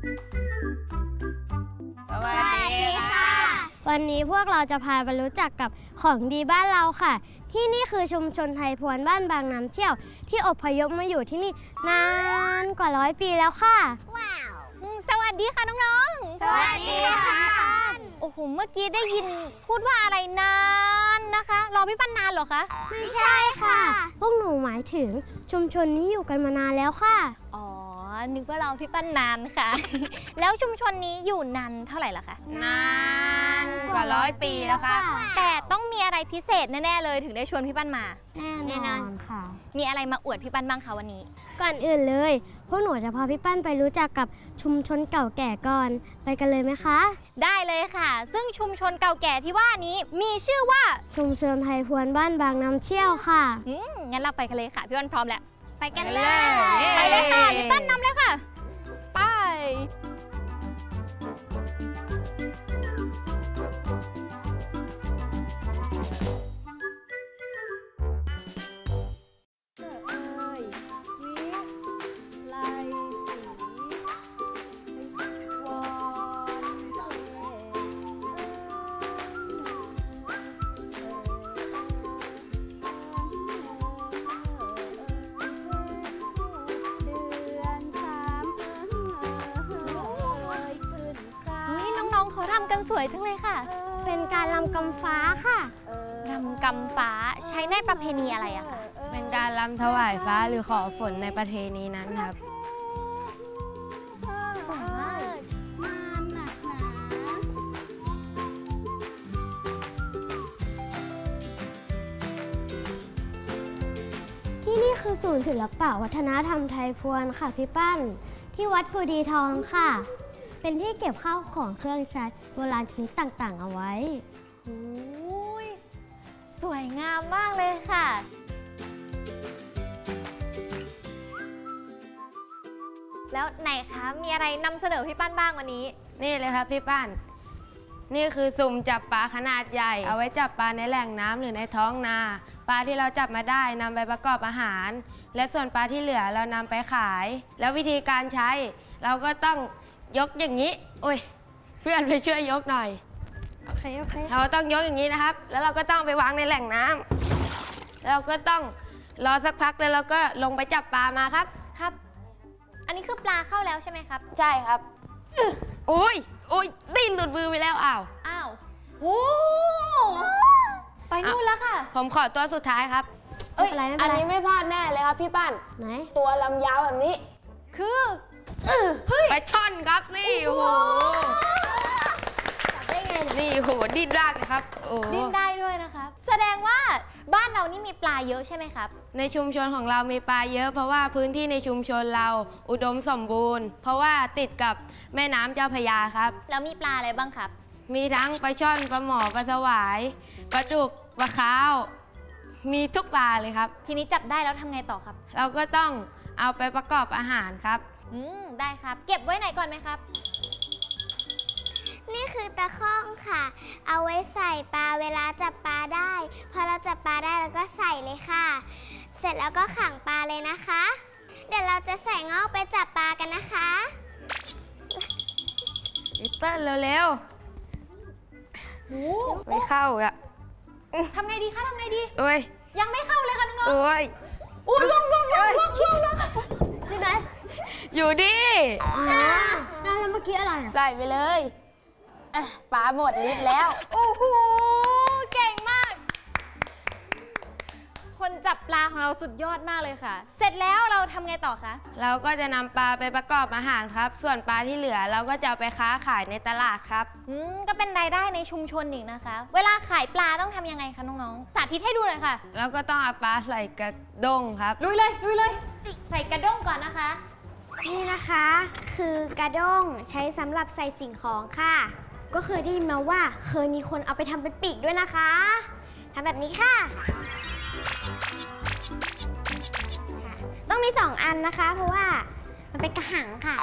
สวัสดีค่ะวันนี้พวกเราจะพาไปรู้จักกับของดีบ้านเราค่ะที่นี่คือชุมชนไทยพวนบ้านบางน้ำเชี่ยวที่อพยพมาอยู่ที่นี่นานกว่า100 ปีแล้วค่ะว้าวสวัสดีค่ะน้องๆสวัสดีค่ะโอ้โหเมื่อกี้ได้ยินพูดว่าอะไรนานนะคะรอพี่ปั้นนานเหรอคะไม่ใช่ค่ะพวกหนูหมายถึงชุมชนนี้อยู่กันมานานแล้วค่ะอ๋อนึกว่าเราพี่ปั้นนานค่ะ แล้วชุมชนนี้อยู่นานเท่าไหร่ล่ะคะนานกว่า100 ปีแล้วค่ะแต่ต้องมีอะไรพิเศษแน่ๆเลยถึงได้ชวนพี่ปั้นมาแน่นอนค่ะมีอะไรมาอวดพี่ปั้นบ้างคะวันนี้ก่อนอื่นเลยพวกหนูจะพาพี่ปั้นไปรู้จักกับชุมชนเก่าแก่ก่อนไปกันเลยไหมคะได้เลยค่ะซึ่งชุมชนเก่าแก่ที่ว่านี้มีชื่อว่าชุมชนไทยพวนบ้านบางน้ำเชี่ยวค่ะงั้นเราไปกันเลยค่ะพี่ปั้นพร้อมแล้วไปกันเลยไปเลยค่ะพี่ปั้นนำเลยค่ะไปกันสวยทั้งเลยค่ะเป็นการลำกำฟ้าค่ะลำกำฟ้าใช้ในประเพณีอะไรอะคะเป็นการลำถวายฟ้าหรือขอฝนในประเพณีนั้นครับที่นี่คือศูนย์ศิลปะวัฒนธรรมไทยพวนค่ะพี่ปั้นที่วัดกูดีทองค่ะเป็นที่เก็บข้าวของเครื่องใช้โบราณชนิดต่างๆเอาไว้สวยงามมากเลยค่ะแล้วไหนคะมีอะไรนำเสนอพี่ปั้นบ้างวันนี้นี่เลยครับพี่ปั้นนี่คือสุ่มจับปลาขนาดใหญ่เอาไว้จับปลาในแหล่งน้ำหรือในท้องนาปลาที่เราจับมาได้นำไปประกอบอาหารและส่วนปลาที่เหลือเรานำไปขายแล้ววิธีการใช้เราก็ต้องยกอย่างนี้โอ้ยเพื่อนไปช่วยยกหน่อยโอเคโอเคเราต้องยกอย่างนี้นะครับแล้วเราก็ต้องไปวางในแหล่งน้ำแล้วเราก็ต้องรอสักพักแล้วเราก็ลงไปจับปลามาครับครับอันนี้คือปลาเข้าแล้วใช่ไหมครับใช่ครับโอ้ยโอ้ยดิ้นหลุดมือไปแล้วอ้าวอ้าวโอ้ไปนู่นแล้วค่ะผมขอตัวสุดท้ายครับเอ้ยอันนี้ไม่พลาดแน่เลยครับพี่ปั้นไหนตัวลำยาวแบบนี้คือไปช่อนครับนี่โอ้โหจับได้ไงนี่โหดิ้นได้นะครับดิ้นได้ด้วยนะครับแสดงว่าบ้านเรานี่มีปลาเยอะใช่ไหมครับในชุมชนของเรามีปลาเยอะเพราะว่าพื้นที่ในชุมชนเราอุดมสมบูรณ์เพราะว่าติดกับแม่น้ำเจ้าพระยาครับแล้วมีปลาอะไรบ้างครับมีทั้งปลาช่อนปลาหมอปลาสวายปลาจุกปลาขาวมีทุกปลาเลยครับทีนี้จับได้แล้วทำไงต่อครับเราก็ต้องเอาไปประกอบอาหารครับได้ครับเก็บไว้ไหนก่อนไหมครับนี่คือตะข้องค่ะเอาไว้ใส่ปลาเวลาจับปลาได้พอเราจับปลาได้แล้วก็ใส่เลยค่ะเสร็จแล้วก็ขังปลาเลยนะคะเดี๋ยวเราจะใส่งอกไปจับปลากันนะคะอีเปิ้ลเร็วๆไม่เข้าอ่ะทำไงดีคะทำไงดีโอ้ยยังไม่เข้าเลยค่ะน้องโอ้ยอุ้ยลงอยู่ไหนอยู่ดิแล้วเมื่อกี้อะไรใส่ไปเลยปลาหมดฤทธิ์แล้วโอ้โหเก่งมากคนจับปลาของเราสุดยอดมากเลยค่ะเสร็จแล้วเราทำไงต่อคะเราก็จะนำปลาไปประกอบอาหารครับส่วนปลาที่เหลือเราก็จะไปค้าขายในตลาดครับก็เป็นรายได้ในชุมชนอีกนะคะเวลาขายปลาต้องทำยังไงคะน้องๆสาธิตให้ดูหน่อยค่ะแล้วก็ต้องเอาปลาใส่กระด้งครับลุยเลยลุยเลยใส่กระด้งก่อนนะคะนี่นะคะคือกระด้งใช้สำหรับใส่สิ่งของค่ะก็เคยได้ยินมาว่าเคยมีคนเอาไปทำเป็นปีกด้วยนะคะทำแบบนี้ค่ะต้องมี2อันนะคะเพราะว่ามันเป็นกระหังค่ะ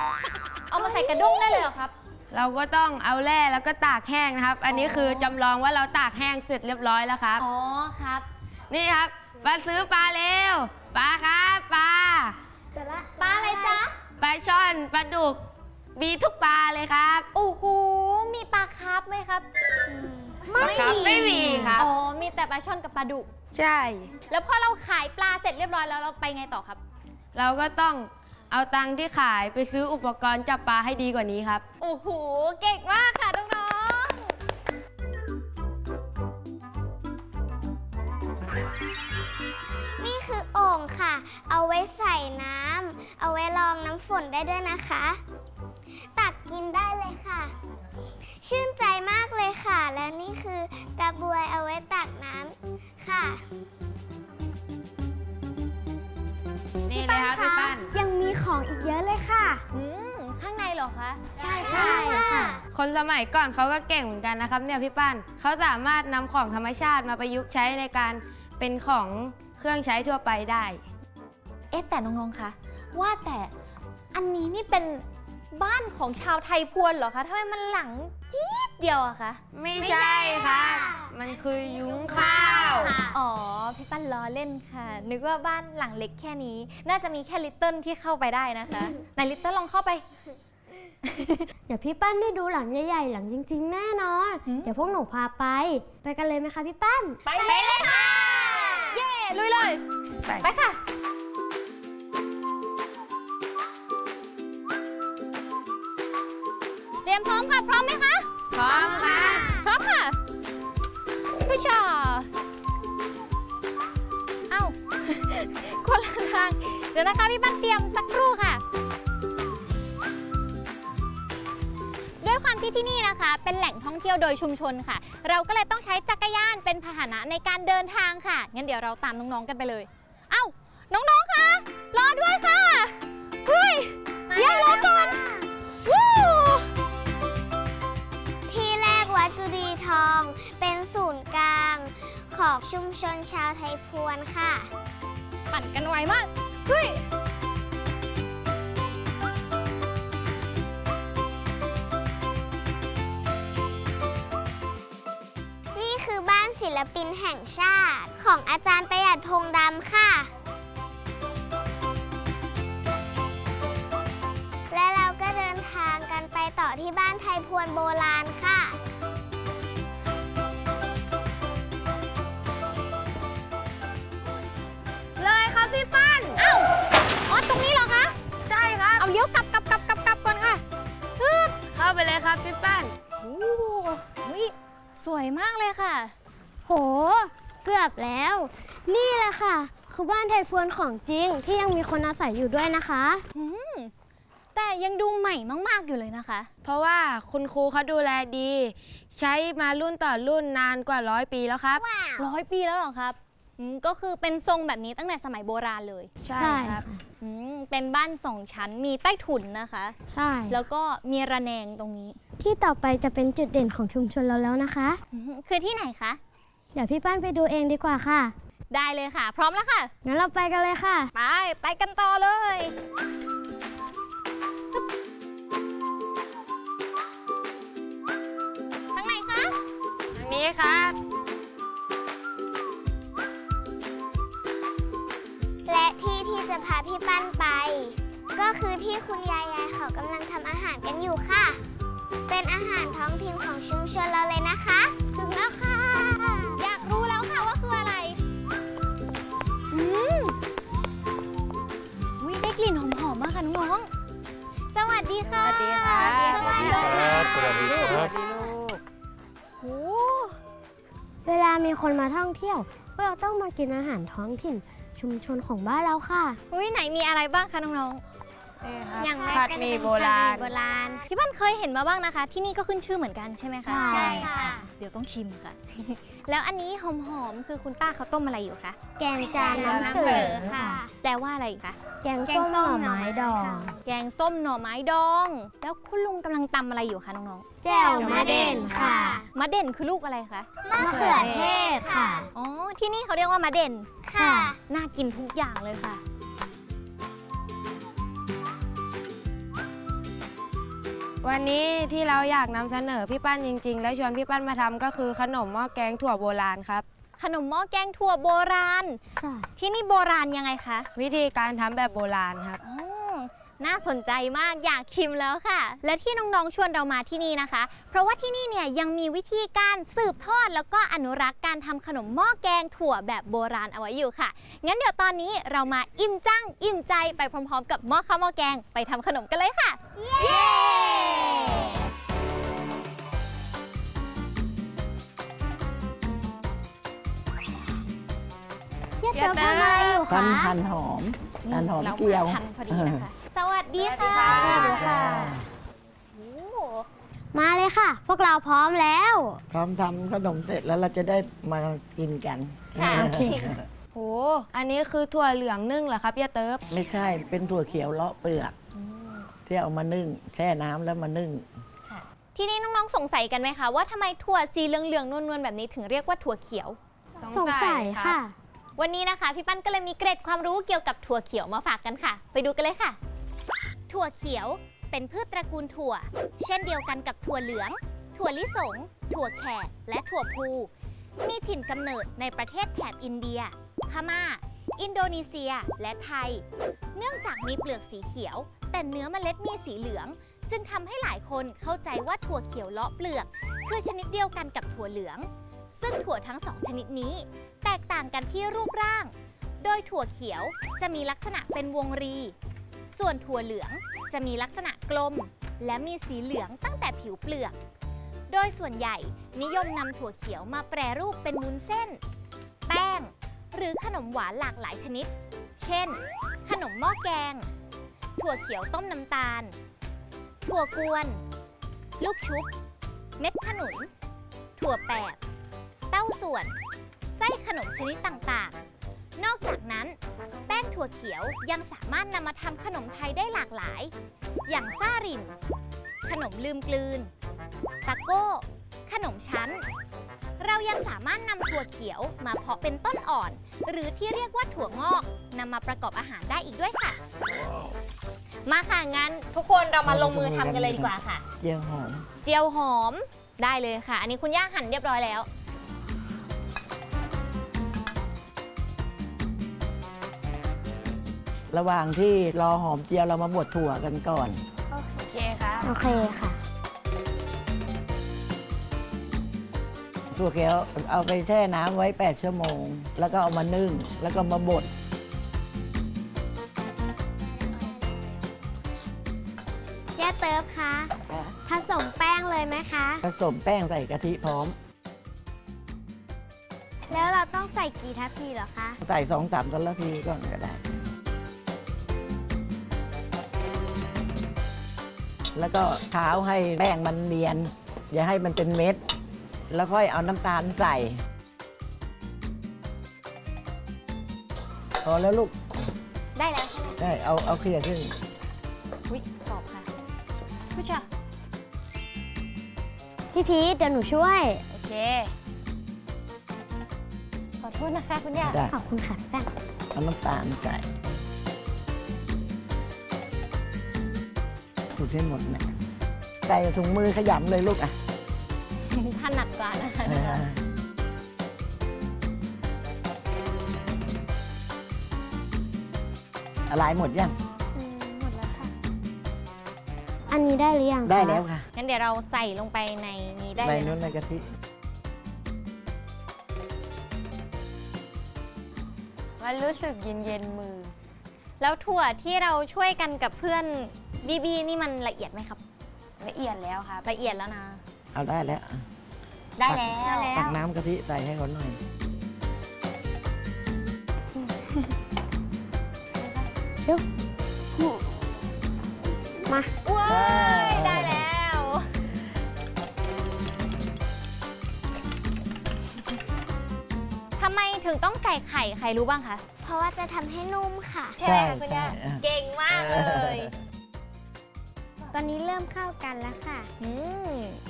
เอามาใส่กระด้งได้เลยเหรอครับเราก็ต้องเอาแร่แล้วก็ตากแห้งนะครับอันนี้คือจำลองว่าเราตากแห้งเสร็จเรียบร้อยแล้วครับอ๋อครับนี่ครับมาซื้อปลาเร็วปลาครับปลาอะไรจ๊ะปลาช่อนปลาดุก มีทุกปลาเลยครับโอ้โหมีปลาคาร์ฟไหมครับไม่มีครับอ๋อมีแต่ปลาช่อนกับปลาดุกใช่แล้วพอเราขายปลาเสร็จเรียบร้อยแล้วเราไปไงต่อครับเราก็ต้องเอาตังค์ที่ขายไปซื้ออุปกรณ์จับปลาให้ดีกว่านี้ครับโอ้โหเก่งมากค่ะน้องๆนี่คือโอ่งค่ะเอาไว้ใส่น้ำเอาไว้รองน้ำฝนได้ด้วยนะคะตักกินได้เลยค่ะชื่นใจมากเลยค่ะและนี่คือกระบวยเอาไว้ตักน้ำค่ะนี่เลยครับพี่ปั้นยังมีของอีกเยอะเลยค่ะข้างในเหรอคะใช่ค่ะคนสมัยก่อนเขาก็เก่งเหมือนกันนะครับเนี่ยพี่ปั้นเขาสามารถนำของธรรมชาติมาประยุกต์ใช้ในการเป็นของเครื่องใช้ทั่วไปได้เอ๊ะแต่น้องๆคะว่าแต่อันนี้นี่เป็นบ้านของชาวไทยพวนเหรอคะทำไมมันหลังจี๊ดเดียวอะคะไม่ใช่ค่ะมันคือยุ้งข้าวอ๋อพี่ปั้นล้อเล่นค่ะนึกว่าบ้านหลังเล็กแค่นี้น่าจะมีแค่ลิตเติ้ลที่เข้าไปได้นะคะไหนลิตเติ้ลลองเข้าไปเดี๋ยวพี่ปั้นได้ดูหลังใหญ่ๆหลังจริงๆแน่นอนเดี๋ยวพวกหนูพาไปกันเลยไหมคะพี่ปั้นไปเลยค่ะเย่ลุยเลยไปค่ะเตรียมพร้อมค่ะพร้อมไหมคะพร้อมค่ะพร้อมค่ะผู้ชมเอ้าคนละทางเดี๋ยวนะคะพี่ปั้นเตรียมสักครู่ค่ะด้วยความที่ที่นี่นะคะเป็นแหล่งท่องเที่ยวโดยชุมชนค่ะเราก็เลยต้องใช้จักรยานเป็นพาหนะในการเดินทางค่ะงั้นเดี๋ยวเราตามน้องๆกันไปเลยเอ้าน้องๆค่ะรอด้วยค่ะเฮ้ยเดี๋ยวรอก่อนวัดจุดีทองเป็นศูนย์กลางของชุมชนชาวไทยพวนค่ะปั่นกันไวมากเฮ้ยนี่คือบ้านศิลปินแห่งชาติของอาจารย์ประหยัดพงษ์ดำค่ะและเราก็เดินทางกันไปต่อที่บ้านไทยพวนโบราณค่ะพี่ปั้นเอ้าอ๋อตรงนี้เหรอคะใช่ครับเอาเลี้ยวกลับก่อนค่ะเข้าไปเลยครับพี่ปั้นโอ้โหสวยมากเลยค่ะโหเกือบแล้วนี่แหละค่ะคือบ้านไทยพวนของจริงที่ยังมีคนอาศัยอยู่ด้วยนะคะแต่ยังดูใหม่มากๆอยู่เลยนะคะเพราะว่าคุณครูเขาดูแลดีใช้มารุ่นต่อรุ่นนานกว่า100 ปีแล้วครับ100 ปีแล้วหรอครับก็คือเป็นทรงแบบนี้ตั้งแต่สมัยโบราณเลยใช่ครับเป็นบ้าน2 ชั้นมีใต้ถุนนะคะใช่แล้วก็มีระแนงตรงนี้ที่ต่อไปจะเป็นจุดเด่นของชุมชนเราแล้วนะคะคือที่ไหนคะเดี๋ยวพี่ปั้นไปดูเองดีกว่าค่ะได้เลยค่ะพร้อมแล้วค่ะงั้นเราไปกันเลยค่ะไปกันต่อเลยทางไหนคะทางนี้ค่ะและที่ที่จะพาพี่ปั้นไปก็คือที่คุณยายๆเขากำลังทำอาหารกันอยู่ค่ะเป็นอาหารท้องถิ่นของชุมชนเราเลยนะคะถึงแล้วค่ะอยากรู้แล้วค่ะว่าคืออะไรได้กลิ่นหอมๆมากค่ะน้องๆสวัสดีค่ะสวัสดีครับโอ้เวลามีคนมาท่องเที่ยวพวกเราต้องมากินอาหารท้องถิ่นชุมชนของบ้านเราค่ะอุ้ยไหนมีอะไรบ้างคะน้องๆอย่างผัดหมี่โบราณพี่บ้านเคยเห็นมาบ้างนะคะที่นี่ก็ขึ้นชื่อเหมือนกันใช่ไหมคะใช่ค่ะเดี๋ยวต้องชิมค่ะแล้วอันนี้หอมๆคือคุณป้าเขาต้มอะไรอยู่คะแกงจานน้ำเสือค่ะแปลว่าอะไรคะแกงส้มหน่อไม้ดองแกงส้มหน่อไม้ดองแล้วคุณลุงกำลังตำอะไรอยู่คะน้องๆแจ่วมะเด่นค่ะมะเด่นคือลูกอะไรคะมะเขือเทศค่ะอ๋อที่นี่เขาเรียกว่ามะเด่นค่ะน่ากินทุกอย่างเลยค่ะวันนี้ที่เราอยากนำเสนอพี่ปั้นจริงๆและชวนพี่ปั้นมาทำก็คือขนมหม้อแกงถั่วโบราณครับขนมหม้อแกงถั่วโบราณที่นี่โบราณยังไงคะวิธีการทำแบบโบราณครับ น่าสนใจมากอยากชิมแล้วค่ะและที่น้องๆชวนเรามาที่นี่นะคะเพราะว่าที่นี่เนี่ยยังมีวิธีการสืบทอดแล้วก็อนุรักษ์การทำขนมหม้อแกงถั่วแบบโบราณเอาไว้อยู่ค่ะงั้นเดี๋ยวตอนนี้เรามาอิ่มจังอิ่มใจไปพร้อมๆกับหม้อข้าวหม้อแกงไปทำขนมกันเลยค่ะ yeah! เดี๋ยวทำอะไรอยู่คะหั่นหอมหั่นหอมเกี๊ยวพอดีนะคะสวัสดีค่ะมาเลยค่ะพวกเราพร้อมแล้วพร้อมทำขนมเสร็จแล้วเราจะได้มากินกันโอเคโหอันนี้คือถั่วเหลืองนึ่งเหรอครับย่าเติบไม่ใช่เป็นถั่วเขียวเลาะเปลือกที่เอามานึ่งแช่น้ำแล้วมานึ่งทีนี้น้องๆสงสัยกันไหมคะว่าทำไมถั่วสีเหลืองๆนวลๆแบบนี้ถึงเรียกว่าถั่วเขียวสงสัยค่ะวันนี้นะคะพี่ปั้นก็เลยมีเกร็ดความรู้เกี่ยวกับถั่วเขียวมาฝากกันค่ะไปดูกันเลยค่ะถั่วเขียวเป็นพืชตระกูลถั่วเช่นเดียวกันกับถั่วเหลืองถั่วลิสงถั่วแขกและถั่วพลูมีถิ่นกำเนิดในประเทศแถบอินเดียพม่าอินโดนีเซียและไทยเนื่องจากมีเปลือกสีเขียวแต่เนื้อเมล็ดมีสีเหลืองจึงทำให้หลายคนเข้าใจว่าถั่วเขียวเลาะเปลือกคือชนิดเดียวกันกับถั่วเหลืองซึ่งถั่วทั้งสองชนิดนี้แตกต่างกันที่รูปร่างโดยถั่วเขียวจะมีลักษณะเป็นวงรีส่วนถั่วเหลืองจะมีลักษณะกลมและมีสีเหลืองตั้งแต่ผิวเปลือกโดยส่วนใหญ่นิยมนำถั่วเขียวมาแปรรูปเป็นวุ้นเส้นแป้งหรือขนมหวานหลากหลายชนิดเช่นขนมหม้อแกงถั่วเขียวต้มน้ำตาลถั่วกวนลูกชุบเม็ดขนุนถั่วแปบเต้าส่วนไส้ขนมชนิดต่างๆนอกจากนั้นแป้งถั่วเขียวยังสามารถนำมาทำขนมไทยได้หลากหลายอย่างซ่าริมขนมลืมกลืนตะโก้ขนมชั้นเรายังสามารถนำถั่วเขียวมาเพาะเป็นต้นอ่อนหรือที่เรียกว่าถั่วงอกนำมาประกอบอาหารได้อีกด้วยค่ะมาค่ะงั้นทุกคนเรามาลงมือทำกันเลยดีกว่าค่ะเจียวหอมเจียวหอมได้เลยค่ะอันนี้คุณย่าหั่นเรียบร้อยแล้วระหว่างที่รอหอมเจียวเรามาบดถั่วกันก่อนโอเคค่ะโอเคค่ะถั่วเขียวเอาไปแช่น้ำไว้8ชั่วโมงแล้วก็เอามานึ่งแล้วก็มาบดย่าเติบคะผสมแป้งเลยไหมคะผสมแป้งใส่กะทิพร้อมแล้วเราต้องใส่กี่ทัพพีเหรอคะใส่ 2-3 ทัพพีก่อนก็ได้แล้วก็เท้าให้แป้งมันเนียนอย่าให้มันเป็นเม็ดแล้วค่อยเอาน้ำตาลใส่พอแล้วลูกได้แล้วใช่ไหมได้เอาเกลี่ยขึ้นอุ้ยกรอบค่ะผู้ชายพี่พีทเดี๋ยวหนูช่วยโอเคขอโทษนะคะคุณย่าขอบคุณค่ะแป้งเอาน้ำตาลใส่ถูกให้หมดนะใส่ถุงมือขยำเลยลูกอ่ะถนัดกว่านะคะอะไรหมดยังหมดแล้วค่ะอันนี้ได้หรือยังได้แล้วค่ะงั้นเดี๋ยวเราใส่ลงไปในนี้ได้เลยในกะทิมันรู้สึกเย็นเย็นมือแล้วถั่วที่เราช่วยกันกับเพื่อนบีนี่มันละเอียดไหมครับละเอียดแล้วค่ะละเอียดแล้วนะเอาได้แล้วได้แล้วตักน้ำกะทิใส่ให้เขาหน่อยเร็วมาว้ายได้แล้วทำไมถึงต้องใส่ไข่ใครรู้บ้างคะเพราะว่าจะทำให้นุ่มค่ะใช่ค่ะคุณย่าเก่งมากเลยตอนนี้เริ่มเข้ากันแล้วค่ะ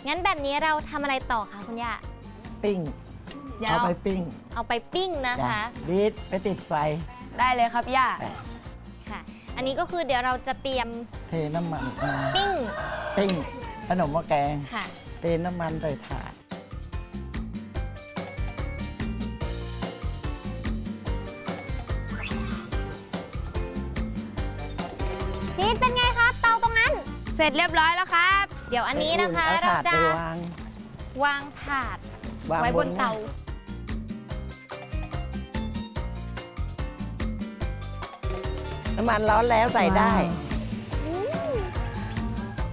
งั้นแบบนี้เราทำอะไรต่อคะคุณย่าปิ้งเอาไปปิ้งเอาไปปิ้งนะคะบีบไปติดไฟได้เลยครับย่าค่ะอันนี้ก็คือเดี๋ยวเราจะเตรียมเทน้ำมันปิ้งปิ้งขนมหม้อแกงค่ะเทน้ำมันใส่ถาดนี่เป็นไง เสร็จเรียบร้อยแล้วครับเดี๋ยวอันนี้นะคะเราจะวางถาดไว้บนเตาน้ำมันร้อนแล้วใส่ได้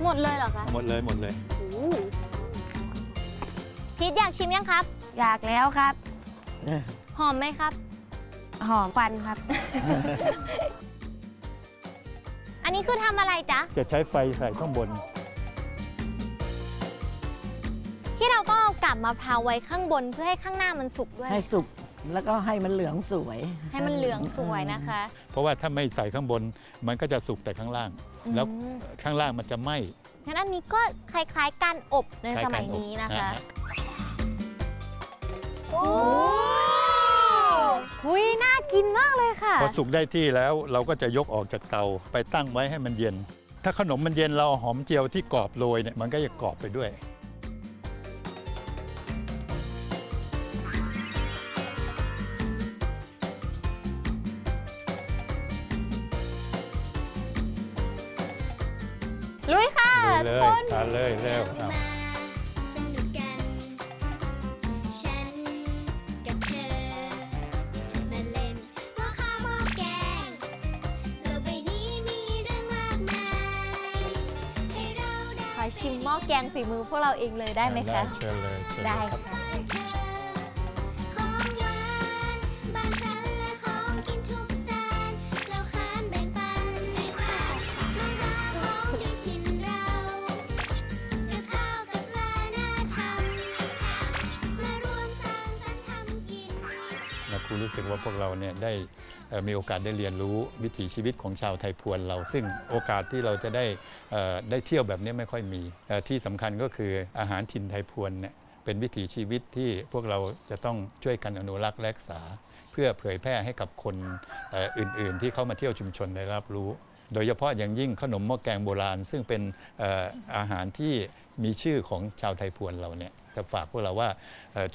หมดเลยเหรอคะหมดเลยหมดเลยพีทอยากชิมยังครับอยากแล้วครับหอมไหมครับหอมฟันครับอันนี้คือทำอะไรจ๊ะจะใช้ไฟใส่ข้างบนที่เราต้องเอากาบมะพร้าวไว้ข้างบนเพื่อให้ข้างหน้ามันสุกด้วยให้สุกแล้วก็ให้มันเหลืองสวยให้มันเหลืองสวยนะคะเพราะว่าถ้าไม่ใส่ข้างบนมันก็จะสุกแต่ข้างล่างแล้วข้างล่างมันจะไหม้งั้นอันนี้ก็คล้ายๆการอบในสมัยนี้นะคะโอ้โหน่ากินมากเลยค่ะพอสุกได้ที่แล้วเราก็จะยกออกจากเตาไปตั้งไว้ให้มันเย็นถ้าขนมมันเย็นเราหอมเจียวที่กรอบโรยเนี่ยมันก็จะกรอบไปด้วยลุยค่ะต้นมาเลยเร็วขอชิมหม้อแกงฝีมือพวกเราเองเลยได้ไหมคะเชิญเลยได้ค่ะครูรู้สึกว่าพวกเราเนี่ยได้มีโอกาสได้เรียนรู้วิถีชีวิตของชาวไทยพวนเราซึ่งโอกาสที่เราจะได้เที่ยวแบบนี้ไม่ค่อยมีที่สำคัญก็คืออาหารถิ่นไทยพวนเนี่ยเป็นวิถีชีวิตที่พวกเราจะต้องช่วยกันอนุรักษ์รักษาเพื่อเผยแพร่ให้กับคนอื่นๆที่เข้ามาเที่ยวชุมชนได้รับรู้โดยเฉพาะอย่างยิ่งขนมหม้อแกงโบราณซึ่งเป็นอาหารที่มีชื่อของชาวไทยพวนเราเนี่ยจะฝากพวกเราว่า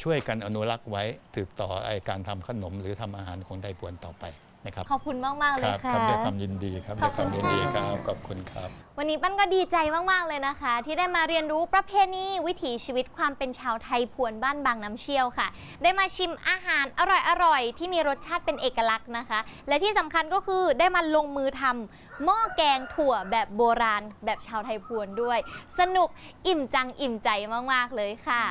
ช่วยกันอนุรักษ์ไว้ถืบต่อการทำขนมหรือทำอาหารของไทยพวนต่อไปนะครับขอบคุณมากๆเลยค่ะด้วยความยินดีครับด้วยความยินดีครับขอบคุณครับวันนี้ปั้นก็ดีใจมากๆเลยนะคะที่ได้มาเรียนรู้ประเพณีวิถีชีวิตความเป็นชาวไทยพวนบ้านบางน้ำเชี่ยวค่ะได้มาชิมอาหารอร่อยๆที่มีรสชาติเป็นเอกลักษณ์นะคะและที่สำคัญก็คือได้มาลงมือทำหม้อแกงถั่วแบบโบราณแบบชาวไทยพวนด้วยสนุกอิ่มจังอิ่มใจมากๆเลยค่ะ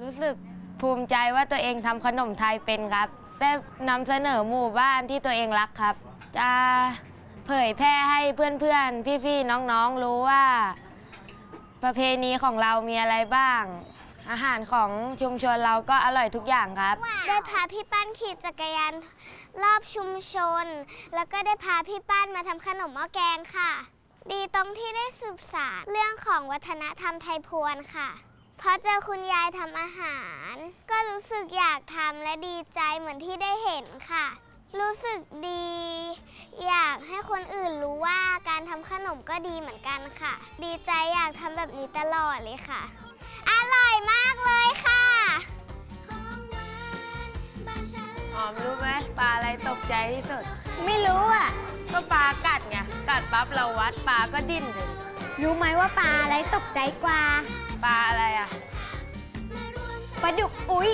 รู้สึกภูมิใจว่าตัวเองทำขนมไทยเป็นครับได้นำเสนอหมู่บ้านที่ตัวเองรักครับจะเผยแพร่ให้เพื่อนๆพี่ๆน้องๆรู้ว่าประเพณีของเรามีอะไรบ้างอาหารของชุมชนเราก็อร่อยทุกอย่างครับได้พาพี่ปั้นขี่จักรยานรอบชุมชนแล้วก็ได้พาพี่ปั้นมาทำขนมหม้อแกงค่ะดีตรงที่ได้สืบสานเรื่องของวัฒนธรรมไทยพวนค่ะพอเจอคุณยายทำอาหารก็รู้สึกอยากทำและดีใจเหมือนที่ได้เห็นค่ะรู้สึกดีอยากให้คนอื่นรู้ว่าการทำขนมก็ดีเหมือนกันค่ะดีใจอยากทำแบบนี้ตลอดเลยค่ะอร่อยมากเลยค่ะหอมรู้ไหมปลาอะไรตกใจที่สุดไม่รู้อ่ะก็ปลากัดไงกัดปั๊บเราวัดปลาก็ดิ้นเลยรู้ไหมว่าปลาอะไรตกใจกว่าปลาอะไรอ่ะปลาดุกอุ้ย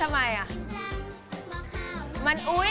ทำไมอ่ะมันอุ้ย